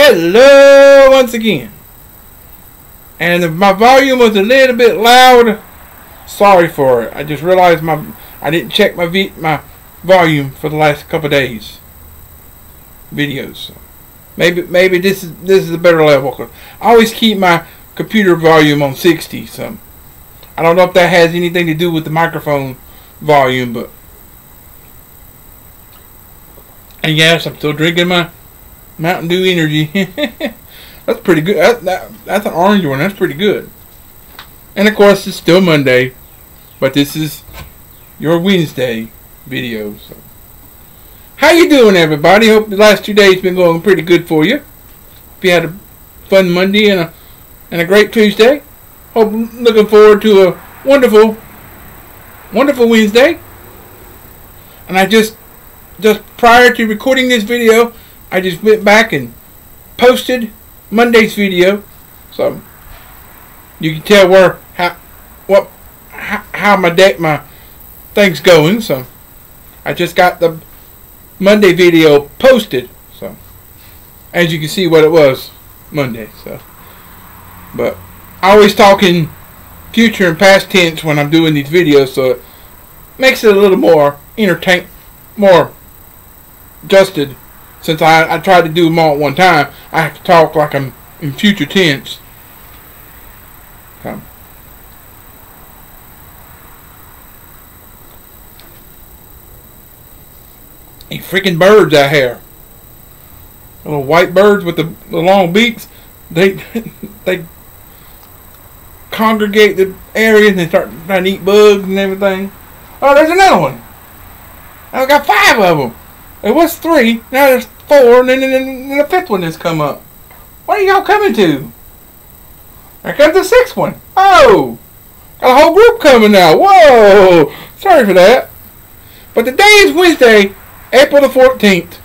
Hello once again. And if my volume was a little bit loud, sorry for it. I just realized I didn't check my volume for the last couple of days. Videos. Maybe this is a better level. 'Cause I always keep my computer volume on 60. So I don't know if that has anything to do with the microphone volume, but. And yes, I'm still drinking my Mountain Dew Energy. That's pretty good. That's an orange one. That's pretty good. And of course, it's still Monday, but this is your Wednesday video. So. How you doing, everybody? Hope the last 2 days been going pretty good for you. Hope you had a fun Monday and a great Tuesday. Hope looking forward to a wonderful Wednesday. And I just prior to recording this video, I just went back and posted Monday's video, so you can tell how my thing's going. So I just got the Monday video posted, so as you can see what it was Monday. So, but I always talk in future and past tense when I'm doing these videos, so it makes it a little more entertaining, more adjusted. Since I tried to do them all at one time, I have to talk like I'm in future tense. Okay. These freaking birds out here, little white birds with the long beaks, they congregate the area and they start trying to eat bugs and everything. Oh, there's another one. I got 5 of them. It was 3, now there's 4, and then the 5th one has come up. What are y'all coming to? Here comes the 6th one. Oh! Got a whole group coming now. Whoa! Sorry for that. But today is Wednesday, April the 14th.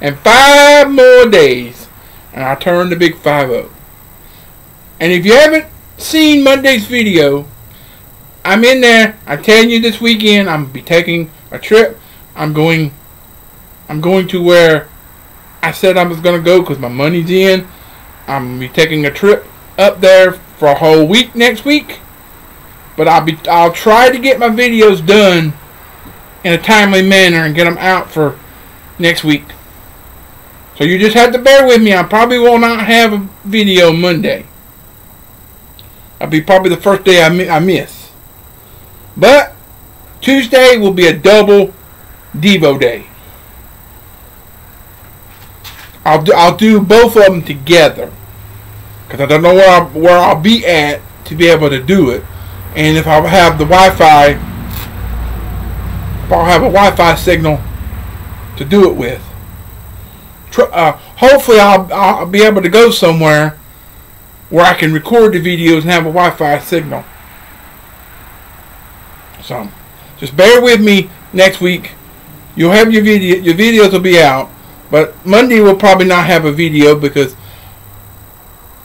And 5 more days. And I turn the big 5-0. And if you haven't seen Monday's video, I'm in there. I'm telling you, this weekend I'm be taking a trip. I'm going to where I said I was gonna go because my money's in. I'm gonna be taking a trip up there for a whole week next week. But I'll try to get my videos done in a timely manner and get them out for next week. So you just have to bear with me. I probably will not have a video Monday. That'll be probably the first day I miss. But Tuesday will be a double Devo day. I'll do both of them together because I don't know where I'll be at to be able to do it, and if I have the Wi-Fi, if I'll have a Wi-Fi signal to do it with. Hopefully, I'll be able to go somewhere where I can record the videos and have a Wi-Fi signal. So, just bear with me next week. You'll have your video. Your videos will be out, but Monday will probably not have a video because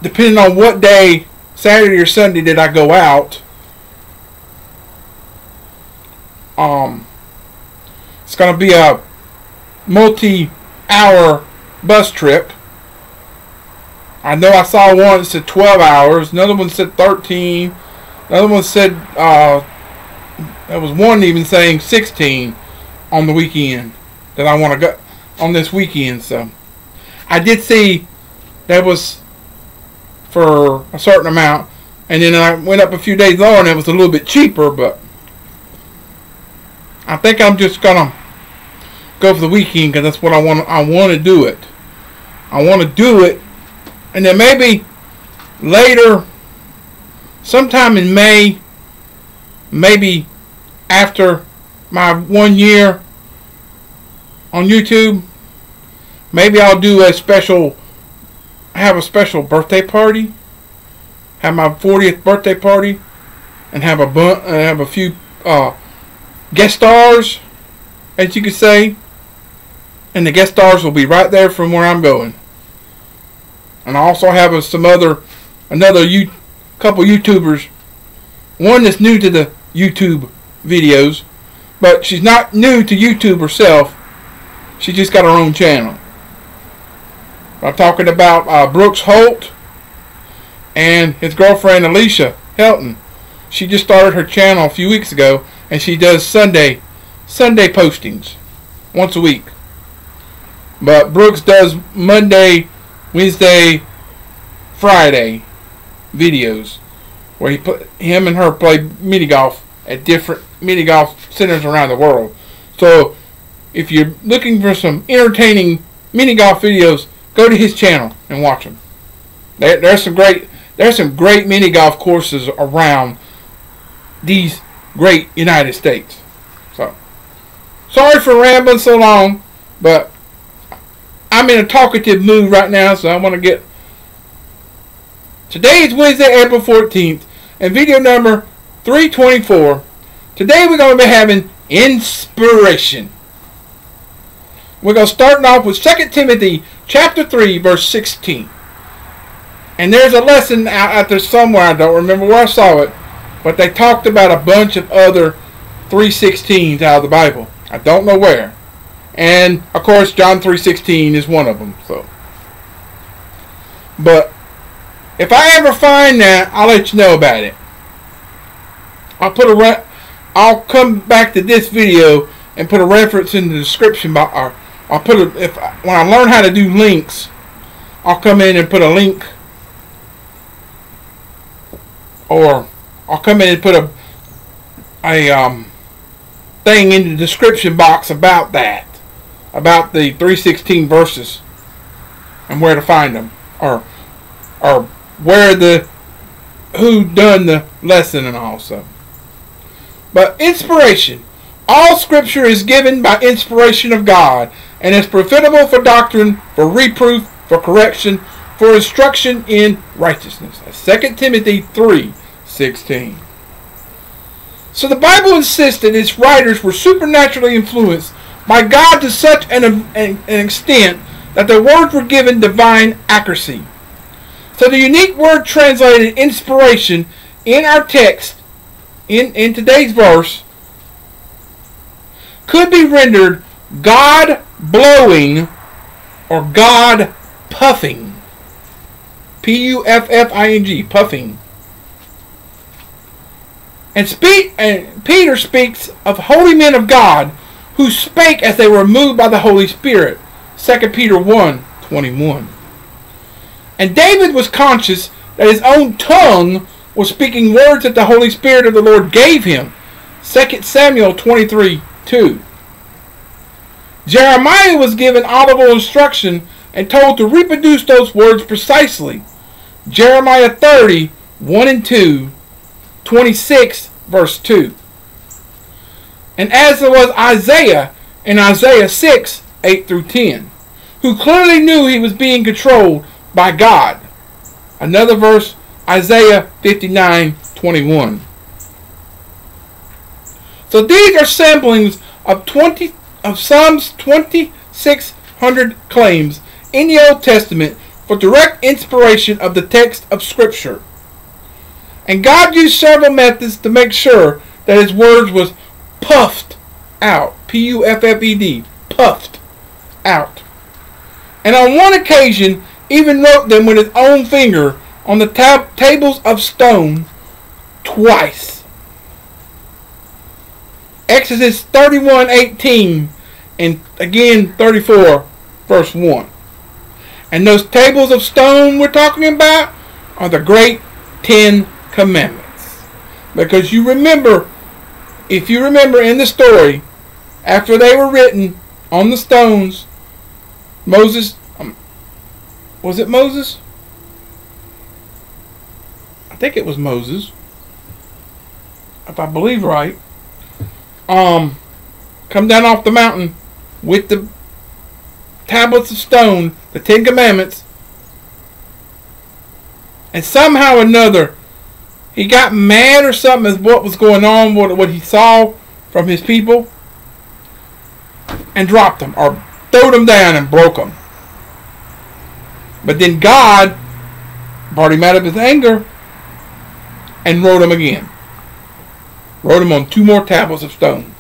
depending on what day, Saturday or Sunday, that I go out, it's gonna be a multi-hour bus trip. I know I saw one that said 12 hours. Another one said 13. Another one said. There was one even saying 16 on the weekend that I want to go on this weekend. So I did see that was for a certain amount, and then I went up a few days lower and it was a little bit cheaper, but I think I'm just gonna go for the weekend because that's what I want to do it. I want to do it, and then maybe later sometime in May, maybe after my 1 year on YouTube, maybe I'll do have a special birthday party, have my 40th birthday party, and have a few guest stars, as you could say, and the guest stars will be right there from where I'm going. And I also have another couple YouTubers, one that's new to the YouTube videos, but she's not new to YouTube herself. She just got her own channel. I'm talking about Brooks Holt and his girlfriend Alicia Helton. She just started her channel a few weeks ago, and she does Sunday postings once a week. But Brooks does Monday, Wednesday, Friday videos where he put him and her play mini golf at different mini golf centers around the world. So if you're looking for some entertaining mini golf videos, go to his channel and watch them. There's some great mini golf courses around these great United States. So sorry for rambling so long, but I'm in a talkative mood right now, so I want to get... Today is Wednesday, April 14th, and video number 324. Today we're going to be having inspiration. We're going to start off with 2 Timothy chapter 3, verse 16. And there's a lesson out there somewhere. I don't remember where I saw it, but they talked about a bunch of other 3:16s out of the Bible. I don't know where. And, of course, John 3:16 is one of them. So, but if I ever find that, I'll let you know about it. I'll come back to this video and put a reference in the description box. Or I'll put a, when I learn how to do links, I'll come in and put a link, or I'll come in and put a thing in the description box about that, about the 3:16 verses and where to find them, or where the who done the lesson and all. So, but inspiration. All scripture is given by inspiration of God and is profitable for doctrine, for reproof, for correction, for instruction in righteousness. That's 2 Timothy 3:16. So the Bible insists that its writers were supernaturally influenced by God to such an extent that their words were given divine accuracy. So the unique word translated inspiration in our text, in today's verse, could be rendered God blowing or God puffing. P-U-F-F-I-N-G, puffing. And Peter speaks of holy men of God who spake as they were moved by the Holy Spirit. 2 Peter 1:21. And David was conscious that his own tongue was speaking words that the Holy Spirit of the Lord gave him. 2 Samuel 23:2. Jeremiah was given audible instruction and told to reproduce those words precisely. Jeremiah 30:1-2, 26:2. And as it was Isaiah in Isaiah 6:8-10, who clearly knew he was being controlled by God. Another verse, Isaiah 59:21. So these are samplings of Psalms 2,600 claims in the Old Testament for direct inspiration of the text of Scripture. And God used several methods to make sure that his words was puffed out. P-U-F-F-E-D, puffed out. And on one occasion, even wrote them with his own finger on the tables of stone twice. Exodus 31:18 and again 34:1. And those tables of stone we're talking about are the great 10 commandments. Because you remember, if you remember in the story, after they were written on the stones, Moses, was it Moses? I think it was Moses, if I believe right. Come down off the mountain with the tablets of stone, the 10 commandments, and somehow or another he got mad or something as what was going on, what he saw from his people, and dropped them or throwed them down and broke them. But then God brought him out of his anger and wrote them again. Wrote them on 2 more tablets of stone.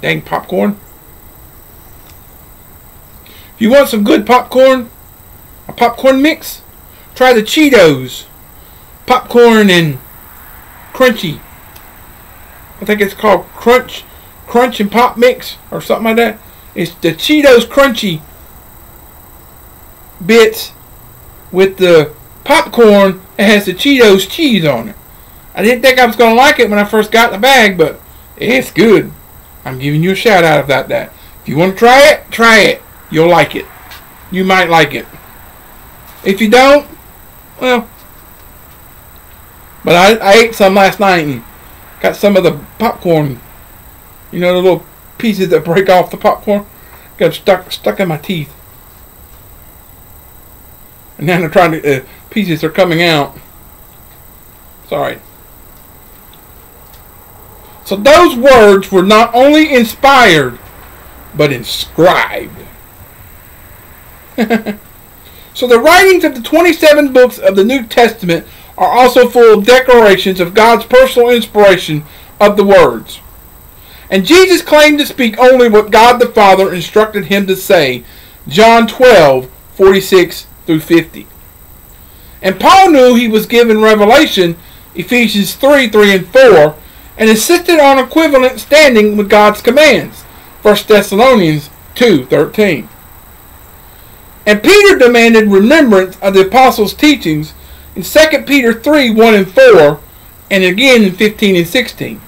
dang popcorn. If you want some good popcorn, a popcorn mix, try the Cheetos. Popcorn and crunchy. I think it's called crunch and pop mix or something like that. It's the Cheetos crunchy bits with the popcorn that has the Cheetos cheese on it. I didn't think I was going to like it when I first got the bag, but it's good. I'm giving you a shout out about that. If you want to try it. You'll like it. You might like it. If you don't, well, but I ate some last night and got some of the popcorn. You know, the little pieces that break off the popcorn. Got stuck in my teeth. And now they're trying to, pieces are coming out. Sorry. So those words were not only inspired, but inscribed. So the writings of the 27 books of the New Testament are also full of declarations of God's personal inspiration of the words. And Jesus claimed to speak only what God the Father instructed him to say. John 12:46 through 50. And Paul knew he was given revelation, Ephesians 3:3 and 4, and insisted on equivalent standing with God's commands, 1 Thessalonians 2:13. And Peter demanded remembrance of the apostles' teachings in 2 Peter 3:1 and 4, and again in 15 and 16.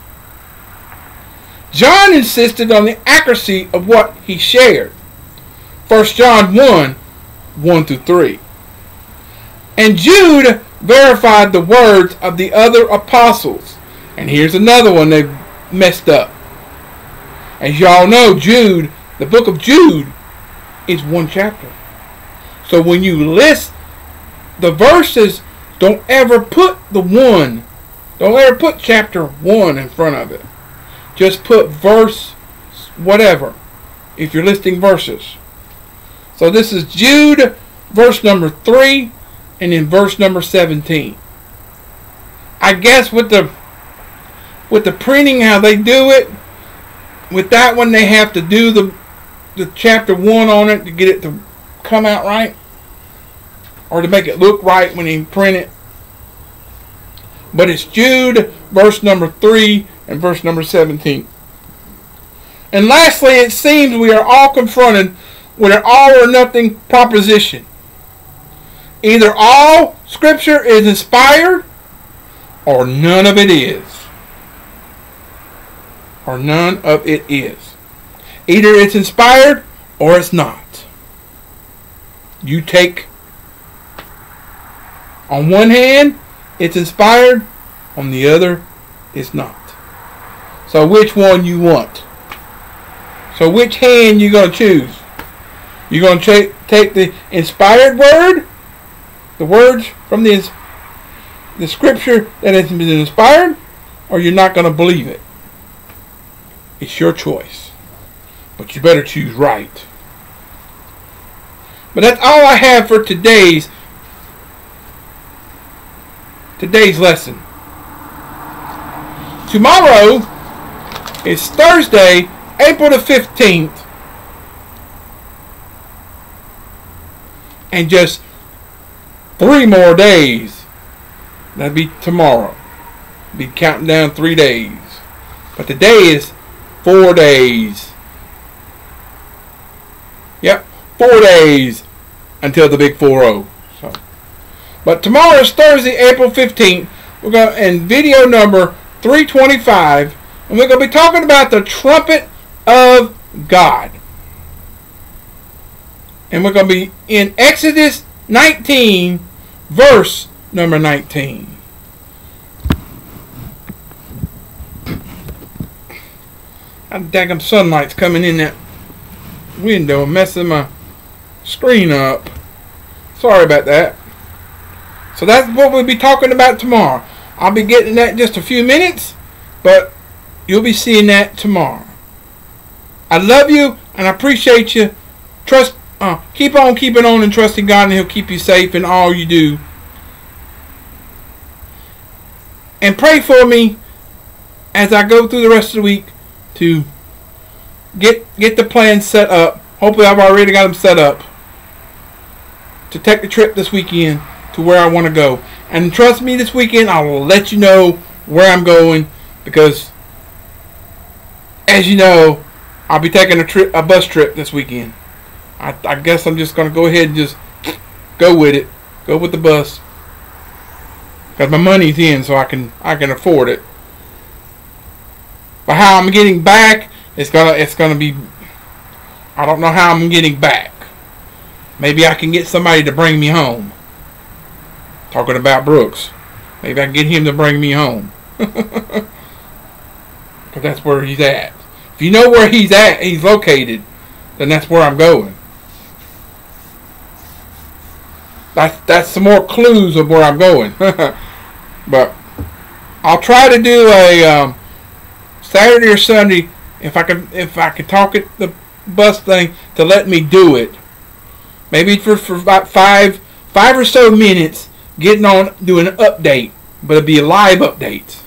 John insisted on the accuracy of what he shared, 1 John 1:1 through 3. And Jude verified the words of the other apostles. And here's another one they messed up. As y'all know, Jude, the book of Jude, is one chapter. So when you list the verses, don't ever put the one. Don't ever put chapter 1 in front of it. Just put verse whatever if you're listing verses. So this is Jude, verse number 3, and in verse number 17. I guess with the printing, how they do it, with that one they have to do the chapter 1 on it to get it to come out right, or to make it look right when they print it. But it's Jude, verse number 3 and verse number 17. And lastly, it seems we are all confronted with an all or nothing proposition. Either all scripture is inspired, or none of it is. Or none of it is. Either it's inspired or it's not. You take, on one hand, it's inspired, on the other, it's not. So which one you want? So which hand you going to choose? You going to take the inspired word, the words from the scripture that has been inspired, or you're not going to believe it? It's your choice, but you better choose right. But that's all I have for today's lesson. Tomorrow is Thursday, April the 15th, and just 3 more days. That'd be tomorrow. Be counting down 3 days, but today is 4 days. Yep, 4 days until the big 4-0. So, but tomorrow is Thursday, April 15th. We're going to in video number 325, and we're going to be talking about the trumpet of God. And we're going to be in Exodus 19, verse number 19. I daggum sunlight's coming in that window, messing my screen up. Sorry about that. So that's what we'll be talking about tomorrow. I'll be getting that in just a few minutes, but you'll be seeing that tomorrow. I love you and I appreciate you. Keep on keeping on and trusting God, and He'll keep you safe in all you do. And pray for me as I go through the rest of the week to get the plan set up. Hopefully I've already got them set up to take the trip this weekend to where I want to go. And trust me, this weekend I will let you know where I'm going, because as you know, I'll be taking a bus trip this weekend. I guess I'm just going to go ahead and just go with it. Go with the bus. Because my money's in, so I can afford it. But how I'm getting back, it's gonna be, I don't know how I'm getting back. Maybe I can get somebody to bring me home. Talking about Brooks. Maybe I can get him to bring me home. Because that's where he's at. If you know where he's at, he's located, then that's where I'm going. That's some more clues of where I'm going. But I'll try to do a Saturday or Sunday, if I could talk at the bus thing to let me do it. Maybe for about five or so minutes, getting on, doing an update, but it'll be a live update.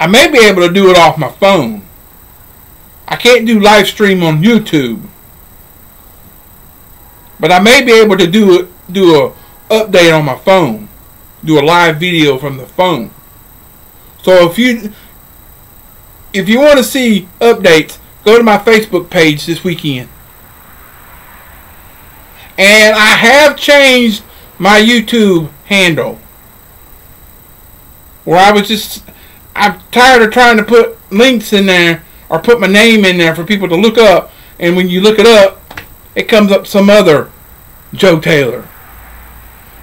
I may be able to do it off my phone. I can't do live stream on YouTube. But I may be able to do a update on my phone, do a live video from the phone. So if you want to see updates, go to my Facebook page this weekend. And I have changed my YouTube handle, where I'm tired of trying to put links in there or put my name in there for people to look up, and when you look it up, it comes up some other Joe Taylor.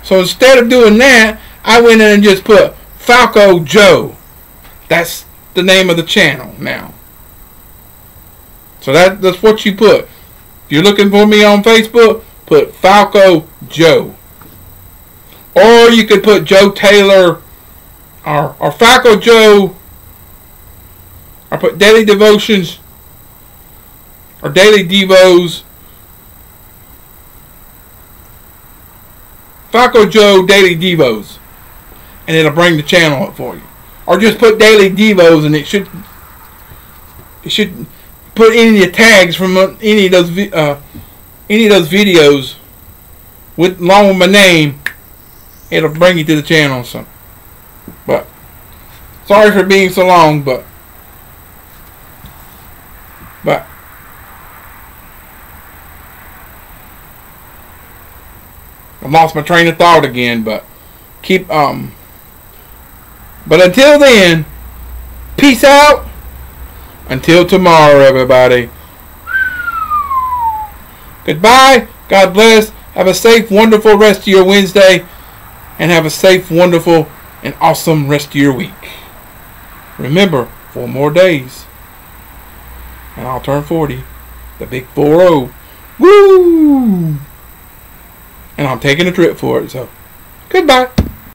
So instead of doing that, I went in and just put Falco Joe. That's the name of the channel now. So that's what you put. If you're looking for me on Facebook, put Falco Joe. Or you could put Joe Taylor or Falco Joe. I put Daily Devotions or Daily Devos. Falco Joe Daily Devos, and it'll bring the channel up for you. Or just put Daily Devos, and it should put any of the tags from any of those videos with along with my name. It'll bring you to the channel. So, but sorry for being so long, but. I lost my train of thought again, but but until then, peace out. Until tomorrow, everybody. Goodbye. God bless. Have a safe, wonderful rest of your Wednesday, and have a safe, wonderful, and awesome rest of your week. Remember, 4 more days, and I'll turn 40. The big 40. Woo! And I'm taking a trip for it, so goodbye.